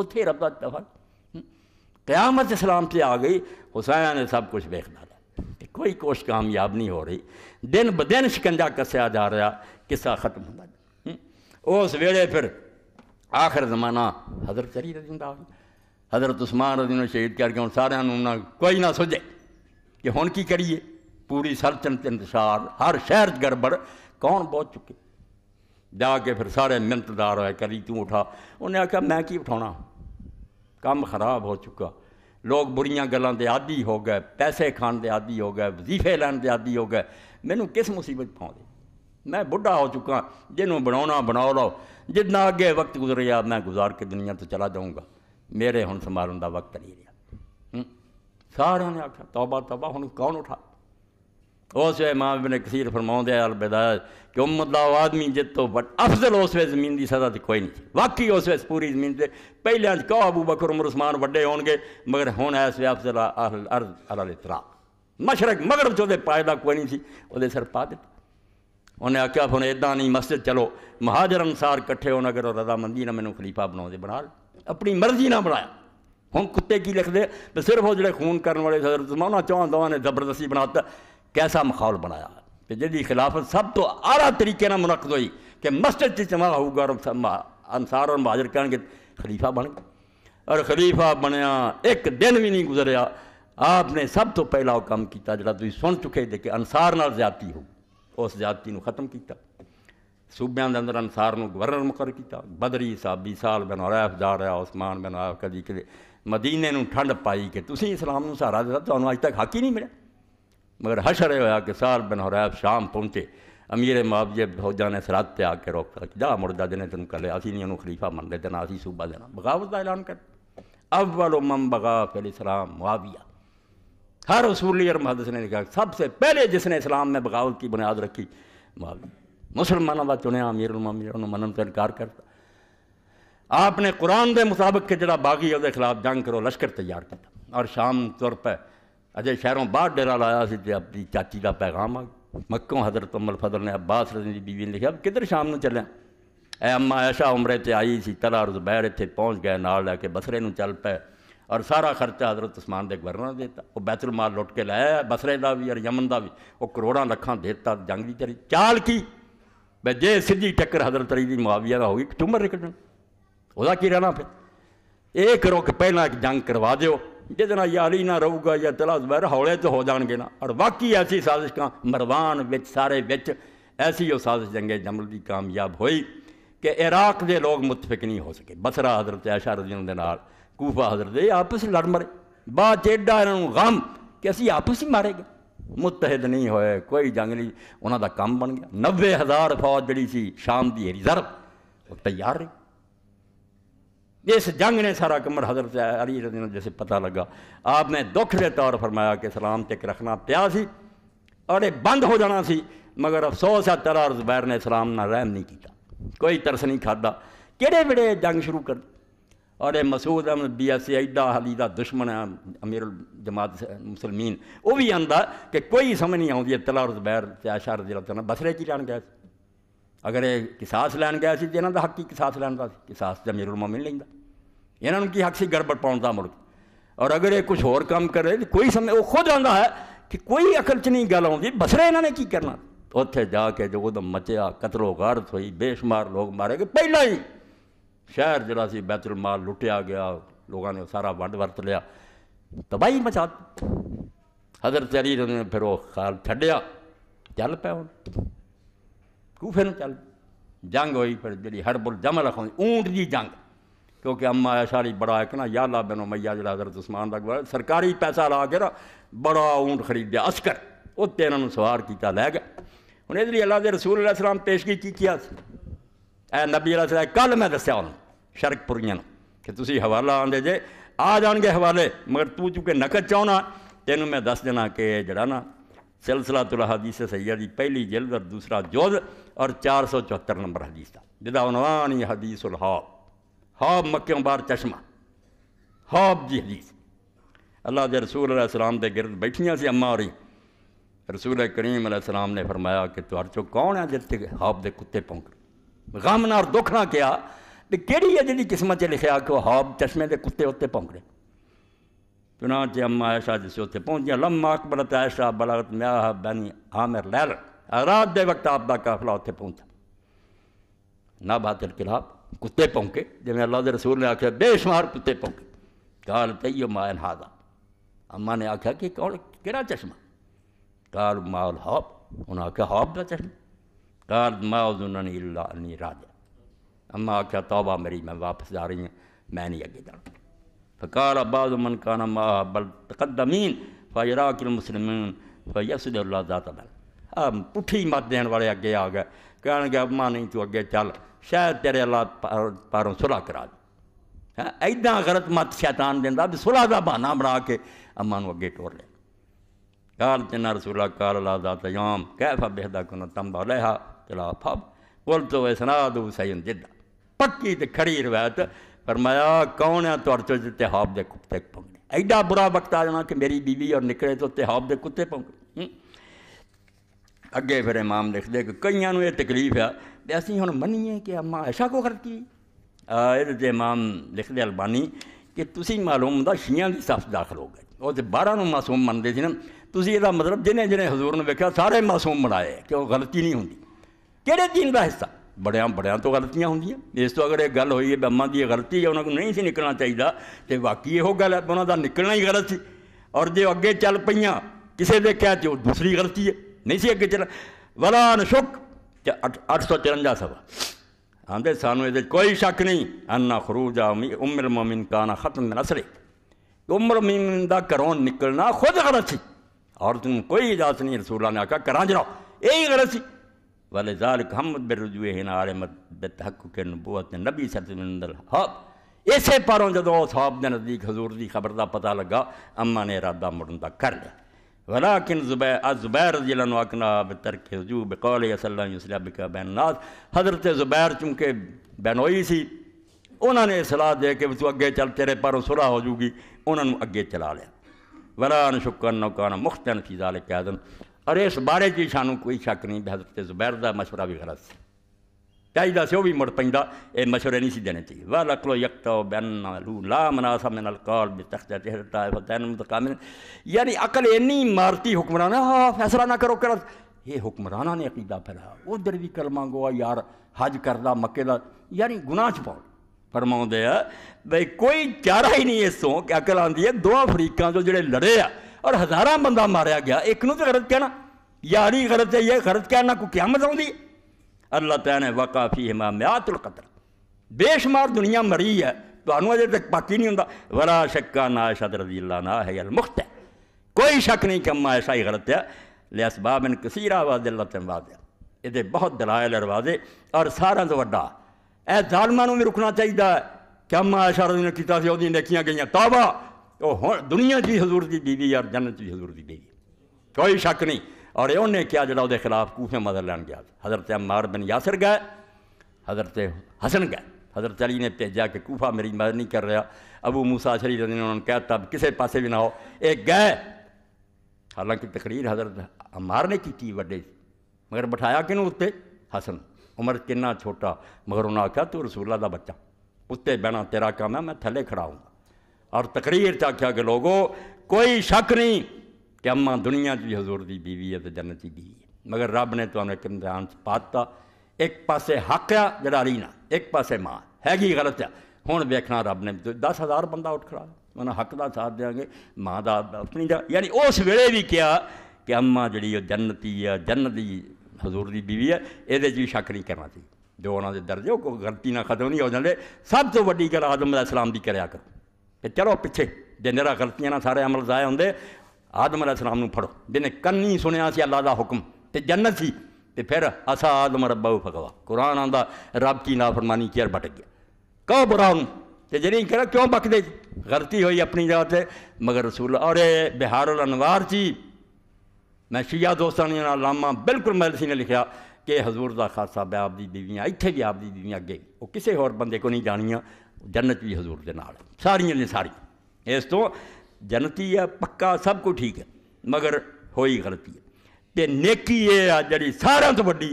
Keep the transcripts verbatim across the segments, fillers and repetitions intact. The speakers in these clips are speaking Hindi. उत्थे रब्दा दफन क़यामत इस्लाम से आ गई। हुसैन ने सब कुछ वेख डाला, कोई कोश कामयाब नहीं हो रही। दिन ब दिन शिकंजा कस्या जा रहा, किस्सा खत्म होता। उस वेले फिर आखिर जमाना हज़रत अली रज़ी अल्लाह अन्हु, हज़रत उस्मान रज़ी अल्लाह अन्हु शहीद करके हम सारे ना कोई ना सुझे कि हुण की करिए। पूरी सल्तनत इंतशार, हर शहर गड़बड़, कौन बहुत चुके। जाके फिर सारे मिन्नतदार होए, करी तू उठा। उन्हें आखिया मैं कि उठाना, काम खराब हो चुका। लोग बुरियां गलों के आदि हो गए, पैसे खाने के आदि हो गए, वजीफे लैन के आदि हो गए। मैनू किस मुसीबत पाँदे, मैं बुढ़ा हो चुका। जिन्होंने बनाना बनाओ लो, जितना अगे वक्त गुजरिया मैं गुजार के दुनिया तो चला जाऊँगा, मेरे हुण संभालने का वक्त नहीं रहा। सारे ने आख्या तौबा तौबा, हुण कौन उठा। उस वे माँ बिने कसीर फरमाउंदे अलबिदाय कि उम्मत दा आदमी जित तो बट अफजल उस वे जमीन की सदा तो कोई नहीं। वाकई उस वे पूरी जमीन से पहले कहो अबू बकर उमर उस्मान वड्डे होणगे, मगर हुण इस वे अफजल अहल अर्ज अल इतरा मशरक मगरब चोदे पायदा कोई नहीं सी, उहदे सिर पा दिता। उन्हें आख्या हुण इदां नहीं, मस्जिद चलो महाजर अंसार कट्ठे होण, अगर रजामंदी ना मैनू खलीफा बनाउंदे बना ले, अपनी मर्जी ना बनाया। हुण कुत्ते की लिखदे ते सिर्फ वो जिहड़े खून करन वाले हज़रत उस्मान चौहान दोवां ने जबरदस्ती बनाता। कैसा माहौल बनाया कि जिहदी खिलाफत सब तो आला तरीके नाल मुनक़द हुई कि मस्जिद जमा होगा और अंसार और महाजर कहेंगे खलीफा बन गए। और खलीफा बनया एक दिन भी नहीं गुजरिया, आपने सब तो पहला वो काम किया जिहड़ा तुसीं सुन चुके थे कि अंसार नाल ज़्यादती हो। उस ज़्यादती नूं ख़त्म किया, सूबे के अंदर अंसार नूं गवर्नर मुकरर किया। बदरी साहब साल बिन रैफ जा रहा, उस्मान बिन रैफ कदी कि मदीने नूं ठंड पाई कि तुसीं इस्लाम नूं सहारा दिता, तुहानूं अज तक हक ही नहीं मिला। मगर हशर यह होया कि साल बिन हुरैब शाम पहुँचे, अमीर मुआविया फौजा ने सिरात ते आके रोक रख जा मुर्दा जिन्हें तेन कर लिया, असी नहीं उन्होंने खलीफा मन लेते ना असी सूबा देना। बगावत का ऐलान कर, अव्वल उम्म बगा फिल इस्लाम मुआविया। हर उसूली और मुहद्दिस ने लिखा सबसे पहले जिसने इस्लाम में बगावत की बुनियाद रखी मुआविया। मुसलमानों का चुनिया अमीर मुआविया, उन्होंने मनन तो इनकार करता। आपने कुरान के मुताबिक के जरा बागी उसके खिलाफ जंग करो, लश्कर तैयार किया और शाम तुर पे अजय शहरों बाहर डेरा लाया। अपनी चाची का पैगाम आ गया मक्कों। हज़रत उम्मुल फजल ने अब्बास रज़ी दी बीवी ने लिखा किधर शाम को चलें, ए अम्मा ऐशा उम्रे ते आई सी, तला और ज़ुबैर इत्थे पहुँच गए, नाल लैके बसरे नूं चल पे और सारा खर्चा हज़रत उस्मान दे गवर्नर ने देता। वो बैतुल माल लुट के लाया बसरे का भी और यमन का भी, वो करोड़ों लखा देता। जंग की तरी चाल की बै जे सीधी टक्कर हज़रत अली दी मुआविया का होगी चुमर निकल ओदा की रहना। फिर एक रुक पहला एक जंग करवा दो जिद ना यारी ना रहूगा या तला ज़ुबैर हौले तो हो जाएंगे ना। और वाकई ऐसी साजिश का मरवान विच सारे विच ऐसी वो साजिश जंगे जमल की कामयाब हुई कि इराक के लोग मुतफिक नहीं हो सके। बसरा हज़रत ऐशा रज़ी अल्लाह अन्हा दे नाल, कूफा हज़रत ये आपस में लड़ मरे। बाद एडा इन्हों गम कि असी आपस ही मारे गए, मुतहद नहीं होए, कोई जंग नहीं। उन्हों का काम बन गया। नब्बे हज़ार फौज जी सी शाम की रिजर्व तैयार रही। इस जंग ने सारा कमर हज़रत अली रज़ी अल्लाह जैसे पता लगा। आपने दुख के तौर फरमाया कि सलाम तक रखना पिया सी और ये बंद हो जाना सी, मगर अफसोस है तला और ज़ुबैर ने सलाम ना रहम नहीं किया, कोई तरस नहीं खादा। किड़े वेड़े जंग शुरू कर दी। और ये मसूद अहमद बी एस एडा अली का दुश्मन है अमीर जमात मुसलमीन, वो भी आंदा कि कोई समझ नहीं आती है तला और ज़ुबैर ऐशा रज़ी अल्लाह अन्हा बसरे की लैन गया। अगर ये किसास लैन गया सी तो इन्हों का हक ही किसास लैन का, किसास तो अमीरुल मोमिन लेंदा। इन्होंने की हक से गड़बड़ पाउण दा मुल्क। और अगर ये कुछ होर काम करे तो कोई समय वो खुद आंदा है कि कोई अकल च नहीं गल आती, बसरे इन्होंने की करना। उत्थे जाके जो उदम मचया कतलो गारत हुई, बेशुमार लोग मारे गए। पहला ही शहर जिहड़ा सी बैतुल माल लुटिया गया, लोगों ने सारा वंड वरत लिया, तबाही मचा दी। हज़रत अली ने फिर वो ख्याल छड्डिया, चल पे हुण कूफे नूं चल। जंग हुई फिर जिहड़ी हरबुल जमल आखदी ऊंट की जंग, क्योंकि अम्मा ऐशा अली बड़ा एक ना याला बिन उमैया जिहड़ा हज़रत उस्मान दा गवार सरकारी पैसा ला के ना बड़ा ऊँट खरीदया अस्कर, उत्ते इन्हां नूं सवार किया लै गया। हुण इधर अल्लाह दे रसूल अलैहि सलाम पेशगी की किया सी ऐ नबी अलैहि सलाम। कल मैं दस्या उन्होंने शरकपुरियां नूं कि तुसीं हवाला आंदे जे आ जाणगे हवाले, मगर तू चूँकि नकद चाहुंदा तैनूं मैं दस देना कि जिहड़ा ना सिलसिलातुल हदीस सहीहा दी पहली जिल्द और दूसरा जुज़ और चार सौ चौहत्तर नंबर हदीस दा जिहदा उनवान ही हदीसुल हौब। हौब मक्कियों बार चश्मा, हौब जी हदीस। अल्लाह दे रसूल अलैहि सलाम दे गिरद बैठियां सी अम्मा होरी। रसूल करीम अलैहि सलाम ने फरमाया कि तुहार चो कौन है जिते हौब दे कुत्ते पौंक गम ना और दुख ना किया तो केड़ी है जी किस्मत लिखा कि हौब चश्मे के कुत्ते उत्ते भौंक रहे। चुनाचे अम्मा ऐशा जिसे उत्ते पहुँचिया लम्मा अकबरत ऐशा बलागत म्याह बनी आमिर लैल। रात के वक्त आपका काफिला उत्ते पहुँचा ना बातिल खिलाफ कुत्ते भौंके जिमें अल्लाह के रसूल ने आख्या बेशुमार कुत्ते भौंके। काल तैयो मायन हादा, अम्मा ने आख्या कि कौन केड़ा चश्मा? काल माउल हौब, उन्हें आख्या हौब का चश्मा। काल माउज उन्होंने इला अनी राजा, अम्मा आख्या तौबा मेरी, मैं वापस जा रही हूँ, मैं नहीं अगे जाना। फ़काल अब्बाज मन काना माह बल तकदमीन फ़राकिल मुसलमिन फ़यसुल्ला दाता बल। अब पुठी मत देने वाले अगे आ गए, कह गए अम्मा नहीं तू अगे चल, शायद तेरे अल्लाह पारों सुलह करा दे। है इदा गलत मत शैतान देता भी सुलह का बहाना बना के अम्मा अगे टोर लिया। काल तना रसूला काल अल्लाह दाता याम कैफा बेहदा कुन तम्बा लहा चला फब कुल तो वैसनाद हुसैन जिदा। पक्की तो खड़ी रवायत फरमाया कौन है तुर चो जिते हौब के कुत्ते भौंकने। एडा बुरा वक्त आ जाना कि मेरी बीवी और निकले तो उत्ते हौब के कुत्ते भौंकने। अगे फिर इमाम लिखते कि कईयां नूं यह तकलीफ है भी असीं हुण मनीए कि अम्मा ऐशा को गलत की। इहदे इमाम लिखते अलबानी कि तुसीं मालूम हुंदा शियां दी सफ दाखिल हो गए। वो तो बारह नूं मासूम मनदे सी ना, तुसीं इहदा मतलब जिन्हें जिन्हें हजूर ने वेखिया सारे मासूम बनाए कि वो गलती नहीं हुंदी। किहड़े दीन दा हिस्सा बड़िया बड़िया तो गलतियाँ होंगी। इस तो अगर यह गल हुई है अम्मा की गलती है, उन्होंने नहीं सी निकलना चाहिए, तो वाकई यो गल है उन्होंने निकलना ही गलत सी। और जो अगे चल पईयां किसी के कह तो दूसरी गलती है, नहीं सी अगे चल। वला नशुक अठ सौ तिरंजा सवा आते सानू ये कोई शक नहीं अन्ना खरूज आमी उम्र मोमिन काना खत्म नसरे। उम्र मोमिन का घरों निकलना खुद गलत सी और तुम कोई इजाजत नहीं। रसूला ने आखा करा जरा यही गलत सी। वाले जालिक हमद बेरुजुए हैं आलमत बेतहक्कुक नबूवत नबी सल्लल्लाहु अलैहि वसल्लम। इसे पारों जदों साहब के नज़दीक हजूर की खबर का पता लगा, अम्मा ने इरादा मुड़न का कर लिया। वलाकिन जुबैर अज़ुबैर जिला आकना बतरक हजू बकौल सल्लल्लाहु अलैहि वसल्लम बिका बैननाथ। हज़रत ज़ुबैर चूँकि बैनोई सी, उन्होंने सलाह दे के तू अगे चल तेरे पारों सुलह हो जूगी, उन्होंने अगे चला लिया। वला नशुक्र नौकाना मुख्तन फी ज़ालिक आदम। और इस बारे जी सानू कोई शक नहीं हज़रत ज़ुबैर का मशवरा भी गलत चाहिए से, वह भी मुड़ पैंदा, ये मशवरे नहीं सी देने चाहिए। वाह लकलो यकतो बैन लू ला मनासा मिन अलकौल बितख्ता तहता फतैन मुतकामिन। यानी अकल इन्नी मारती हुक्मराना हाँ फैसला ना करो गलत। ये हुक्मराना ने अकीदा फैलाया, उधर भी कलमा गोआ यार हज करदा मक्के दा, यानी गुनाह च पाओ। फरमाउंदे आ भाई कोई चारा ही नहीं इस तों कि अकल आंदी है। दो अफ्रीका तो जोड़े लड़े आ और हज़ारां बंदा मारिया गया, एक नूं तो गलत कहना यारी गलत है, ये गलत कहना को क्यामत आउंदी। अल्लाह तआला ने वकाफ़ी हमाम्यातुल कत्ल, बेशुमार दुनिया मरी है तुहानूं अजे तक बाकी नहीं हुंदा। वला शक्का ना आयशा रज़ियल्लाहु अन्हा है अल मुख्त। कोई शक नहीं कि अम्मा आयशा ही गलत है। लिअसबाबिन कसीरा वज़िल्लतिन वाज़िया। ये बहुत दलायल और वाज़े और सारा तो वड्डा ए ज़ालिमां नूं भी रुकना चाहिए कि अम्मा आयशा रज़ी ने कीता सी ओहदी नेकियां गईयां। तौबा तो हूँ दुनिया की हजूर की बीवी और जन्नत की हजूर की बीवी, कोई शक नहीं। और उन्हें क्या जरा उसके खिलाफ कूफे मदद लैन गया। हज़रत अम्मार बिन यासर गए, हज़रत हसन गए, हज़रत अली ने भेजा कि कूफा मेरी मदद नहीं कर रहा। अबू मूसा शरीफ ने उन्होंने कहता किसी पासे भी ना हो, एक गए। हालांकि तकरीर हज़रत अम्मार ने की वे, मगर बिठाया कि उत्ते हसन, उमर किन्ना छोटा, मगर उन्हें आख्या तू रसूला का बच्चा, उत्ते बहना तेरा काम है, मैं थले खड़ा हूँ। और तकरीर चाख्या कि लोगों कोई शक नहीं कि अम्मा दुनिया की हजूर की बीवी है तो जन्नत की बीवी है, मगर रब ने तुहानू एक इम्तिहान पाता। एक पासे हक आ जरा रीना, एक पासे माँ हैगी गलत है। हुण वेखना रब ने दस हज़ार बंदा उठ खड़ा, उन्हें हक का साथ देंगे, माँ का अपनी दा। यानी उस वेले भी क्या कि अम्मा जी जन्नती है, जन्नत की हजूर की बीवी है, ये भी शक नहीं करना चाहिए। जो उन्होंने दर्जे कोई गलती ना खत्म नहीं हो जाते। सब तो वड्डी गल आदम अलैहिस्सलाम की करा करो कि चलो पिछे जिन्हें गलतियां ना सारे अमल जाए होंगे। आदम अलैहिस्सलाम नूं फड़ो जिन्हें कन्नी सुनिया सी अल्लाह दा हुक्म ते जन्नत सी, ते फिर असा आदम रब्बाहू फगवा। कुरान आंदा रब की नाफरमानी किया भटक गया, कहो बुरा हूँ तो जिन्हें कह रहा क्यों बकदे, गलती हुई अपनी जगह से। मगर रसूल और बहार उल अनवार जी मैं शिया दोस्तां ने लामा बिल्कुल मैलसी ने लिखा कि हजूर का खासा भी आपकी बीवियां इत्थे भी आपकी बीवियां अगे वो किसी होर बंदे को नहीं जानियां, जन्नत भी हजूर के नाल सारिया ने सारिया। इस तो जन्नती है पक्का, सब कुछ ठीक है, मगर होई गलती है। तो नेकी है जी सारे तो वड्डी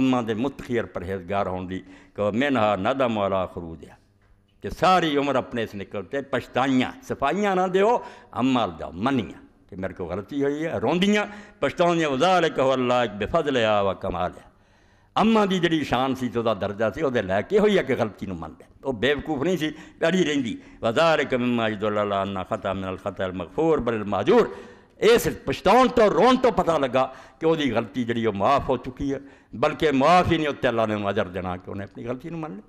अम्मा दे मुतखियर परहेजगार होने की मैन हा नदम वाला खरूद है कि सारी उम्र अपने से निकलते पछताइयाँ सफाइयाँ ना दो अम्मा दा मनिया कि मेरे को गलती हुई है रोंदियाँ पछताउंदियां वज़ाल कहो अल्लाह बेफजल आ व कमाल है। अम्मा की जी शान सी तो दर्जा से वह लैके हुई है कि गलती मन है वह बेवकूफ नहीं सी अड़ी रही वज़ाल कम्मा अल्लाह खता मिनल खता मगफूर बल माजूर इस पछताउण तो रोन तो पता लगा कि वो गलती जी माफ़ हो चुकी है बल्कि माफ़ ही नहीं उत्ते अल्लाह ने अजर देना कि उन्हें अपनी गलती मान ली।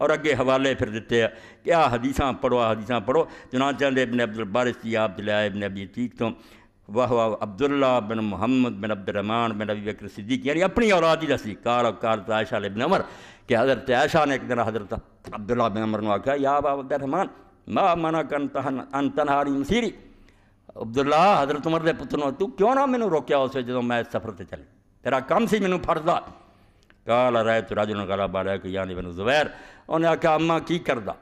और अगे हवाले फिर दिते हैं कि आ हदीसा पढ़ो आ हदीसा पढ़ो चुनाचा इबन अब्दुल बारिस आप दिलाया इबन अबी तीक तो वाह वाह अब्दुल्ला बिन मुहम्मद बिन अब्दुर्रहमान बिन अबी बकर सिद्दीक यानी अपनी औलाद ही दसी कार और कार आयशा इबन उमर कि हज़रत आयशा ने एक दिन हज़रत अब्दुल्ला बिन उमर ने आख्या या बा अब्दुर्रहमान मा मना कन अन तनहारी मसीरी अब्दुल्ला हज़रत उमर के पुत्र तू क्यों ना मैंने रोकया उस जो मैं सफर से चल तेरा काम से मैनू फरदा काल राय तू राजू ने गला बालिया कि यानी मैनू जुबैर उन्हें आख्या अम्मा की करदा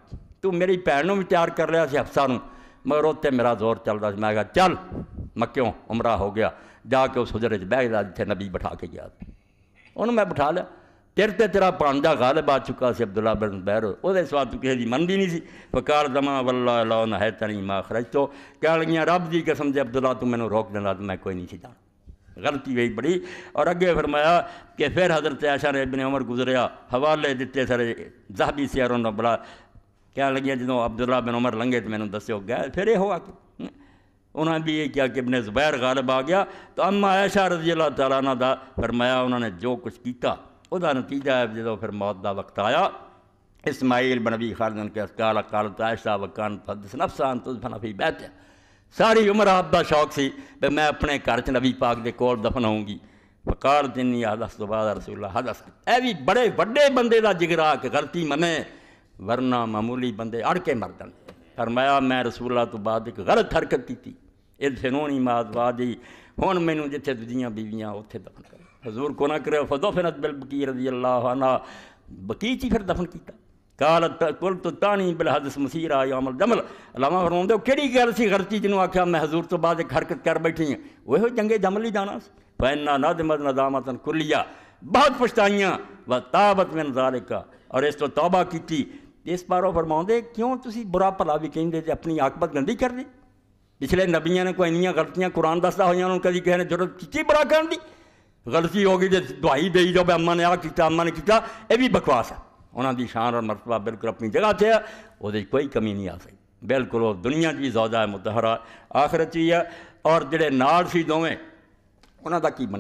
तू मेरी भैन भी तैयार कर लिया हफ्सा मगर उत्ते मेरा जोर चलता मैं क्या चल मक्यों उमरा हो गया जाके उस हुजरे बह गया जिथे नबी बिठा के गया उन्होंने मैं बिठा लिया तेरे ते तेरा पांडा गालिब आ चुका से अब्दुल्ला बिन ज़ुबैर उसके सवा तू किसी की मनती नहीं सी फकार दमा वल्ला लौन है तनी माँ खरज तो कह लगियाँ रब की कसम से अब्दुल्ला तू मैनू रोक देना तो मैं कोई नहीं सी जाना गलती हुई बड़ी। और अगे फरमाया कि फिर हज़रत आयशा ने इब्न उमर गुजरिया हवाले दिते सारे ज़हबी सियारों ने बड़ा कह लगियाँ जो अब्दुल्ला बिन उमर लंघे तो मैनू दस्यो गए फिर यह हो आके उन्हें भी ये किया कि इब्न ज़ुबैर गालिब आ गया तो अम्मा आयशा रज़ी अल्लाह तआला अन्हा दा फरमाया उन्होंने जो कुछ किया उसका नतीजा है जो फिर मौत का वक्त आया इस्माइल बनबी खालदन के अस्काल कालत आयशा वकान फदस नफसान तुझफनफी बहत सारी उम्र आपका शौक सी भी मैं अपने घर च नबी पाक के कोल दफन होऊंगी वकार दिन हदस तो बाद रसूल हदस ए भी बड़े व्डे बंदे का जिगरा कि गलती मने वरना मामूली बंदे अड़ के मर दन। फरमाया मैं रसूल तो बाद एक गलत हरकत की इस फिनोनी मादवादी हूँ मैनू जिथे दूजियां बीवियां उत्थे दफन कर हजूर को ना करे फदो फिनत बिल बकी रजी अल्लाह बकी च ही फिर दफन किया कालत कुल तो तानी बिल हदस मसीर आई अमल जमल अलामा फरमाते केड़ी गल सी गलती जिन्होंने आख्या मैं हजूर तो बाद एक हरकत कर बैठी हूँ वह जंगे जमल ही जाना पैना नदमद नदामतन कुलिया बहुत पछताइयाँ व ताबत में नजारिका और इस तो तौबा की इस बारों फरमाते क्यों तुम बुरा भला भी कहेंगे तो अपनी आकबत गंदी कर दी पिछले नबिया ने कोई इनिया गलतियाँ कुरान दसदा हुई कभी किसी ने जरूरत की बुरा कर दी गलती हो गई तो दुआई देई जाओ अम्मा ने आ किया अम्मा ने किया यह भी बकवास है उन्होंने शान और मरतबा बिल्कुल अपनी जगह से है वो कोई कमी नहीं आ सकती बिल्कुल वो दुनिया भी ज़ौजा मुतहरा आखिरत ही है और जोड़े नाल सी दोवें उन्हों का की बने।